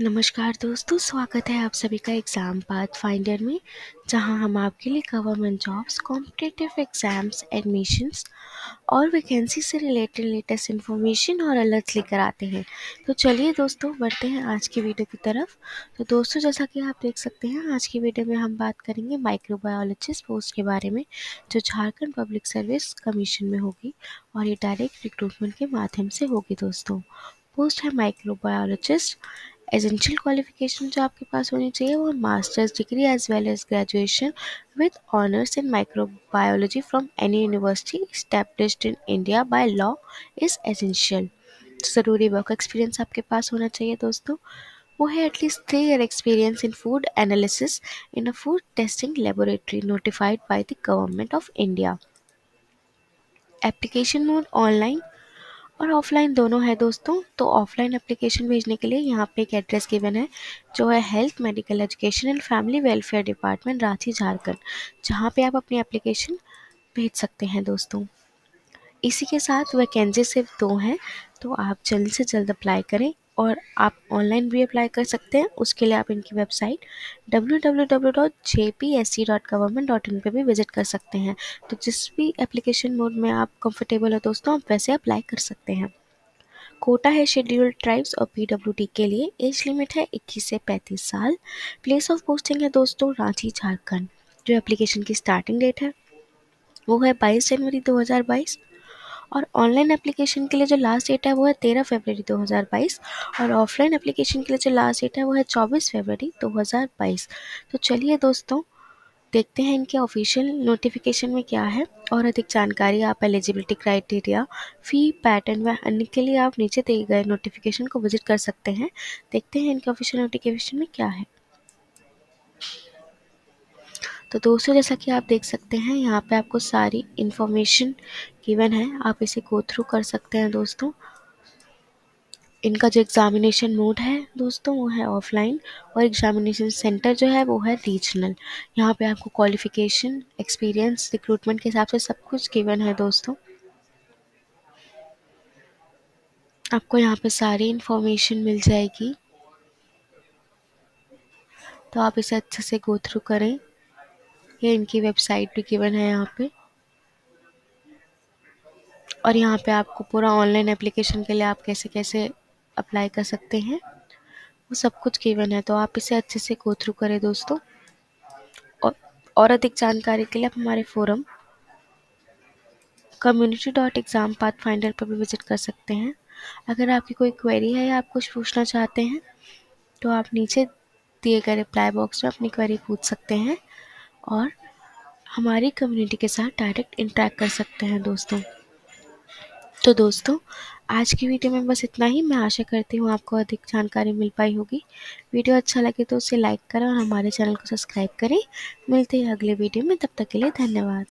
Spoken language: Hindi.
नमस्कार दोस्तों, स्वागत है आप सभी का एग्ज़ाम पाथ फाइंडर में, जहां हम आपके लिए government jobs, competitive exams, admissions और वैकेंसी से रिलेटेड लेटेस्ट इन्फॉर्मेशन और अलर्ट्स लेकर आते हैं। तो चलिए दोस्तों, बढ़ते हैं आज की वीडियो की तरफ। तो दोस्तों, जैसा कि आप देख सकते हैं, आज की वीडियो में हम बात करेंगे माइक्रोबायोलॉजिस्ट पोस्ट के बारे में, जो झारखंड पब्लिक सर्विस कमीशन में होगी और ये डायरेक्ट रिक्रूटमेंट के माध्यम से होगी। दोस्तों, पोस्ट है माइक्रोबायोलॉजिस्ट। एसेंशियल क्वालिफिकेशन जो आपके पास होनी चाहिए वो masters degree as well as graduation with honours in microbiology from any university established in India by law is essential. ज़रूरी वर्क एक्सपीरियंस आपके पास होना चाहिए दोस्तों, वो है at least 3 year experience in food analysis in a food testing laboratory notified by the government of India. Application mode online और ऑफ़लाइन दोनों है दोस्तों। तो ऑफ़लाइन एप्लीकेशन भेजने के लिए यहाँ पे एक एड्रेस गिवन है, जो है health, medical, education and family welfare department, Ranchi, Jharkhand, जहाँ पे आप अपनी एप्लीकेशन भेज सकते हैं दोस्तों। इसी के साथ वैकेंसी सिर्फ 2 हैं, तो आप जल्द से जल्द अप्लाई करें। और आप ऑनलाइन भी अप्लाई कर सकते हैं, उसके लिए आप इनकी वेबसाइट www.jpsc.gov.in पे भी विज़िट कर सकते हैं। तो जिस भी एप्लीकेशन मोड में आप कंफर्टेबल हो दोस्तों, आप वैसे अप्लाई कर सकते हैं। कोटा है शेड्यूल्ड ट्राइब्स और PWD के लिए। एज लिमिट है 21 से 35 साल। प्लेस ऑफ पोस्टिंग है दोस्तों रांची, झारखंड। जो एप्लीकेशन की स्टार्टिंग डेट है वो है 22 जनवरी 2022 और ऑनलाइन एप्लीकेशन के लिए जो लास्ट डेट है वो है 13 फरवरी 2022 और ऑफ़लाइन एप्लीकेशन के लिए जो लास्ट डेट है वो है 24 फरवरी 2022। तो चलिए दोस्तों, देखते हैं इनके ऑफिशियल नोटिफिकेशन में क्या है। और अधिक जानकारी आप एलिजिबिलिटी क्राइटेरिया, फ़ी, पैटर्न व अन्य के लिए आप नीचे दिए गए नोटिफिकेशन को विजिट कर सकते हैं। देखते हैं इनके ऑफिशियल नोटिफिकेशन में क्या है। तो दोस्तों, जैसा कि आप देख सकते हैं, यहाँ पे आपको सारी इन्फॉर्मेशन गिवन है, आप इसे गो थ्रू कर सकते हैं दोस्तों। इनका जो एग्ज़ामिनेशन मोड है दोस्तों वो है ऑफ़लाइन और एग्ज़ामिनेशन सेंटर जो है वो है रीजनल। यहाँ पे आपको क्वालिफ़िकेशन, एक्सपीरियंस, रिक्रूटमेंट के हिसाब से सब कुछ गिवन है दोस्तों। आपको यहाँ पे सारी इन्फॉर्मेशन मिल जाएगी, तो आप इसे अच्छे से गो थ्रू करें। ये इनकी वेबसाइट भी गिवन है यहाँ पे, और यहाँ पे आपको पूरा ऑनलाइन एप्लीकेशन के लिए आप कैसे कैसे अप्लाई कर सकते हैं वो सब कुछ गिवन है। तो आप इसे अच्छे से गो थ्रू करें दोस्तों। और अधिक जानकारी के लिए आप हमारे फोरम community.exam pathfinder पर भी विज़िट कर सकते हैं। अगर आपकी कोई क्वेरी है या आप कुछ पूछना चाहते हैं तो आप नीचे दिए गए रिप्लाई बॉक्स में अपनी क्वेरी पूछ सकते हैं और हमारी कम्युनिटी के साथ डायरेक्ट इंटरेक्ट कर सकते हैं दोस्तों। तो दोस्तों, आज की वीडियो में बस इतना ही। मैं आशा करती हूँ आपको अधिक जानकारी मिल पाई होगी। वीडियो अच्छा लगे तो उसे लाइक करें और हमारे चैनल को सब्सक्राइब करें। मिलते हैं अगले वीडियो में, तब तक के लिए धन्यवाद।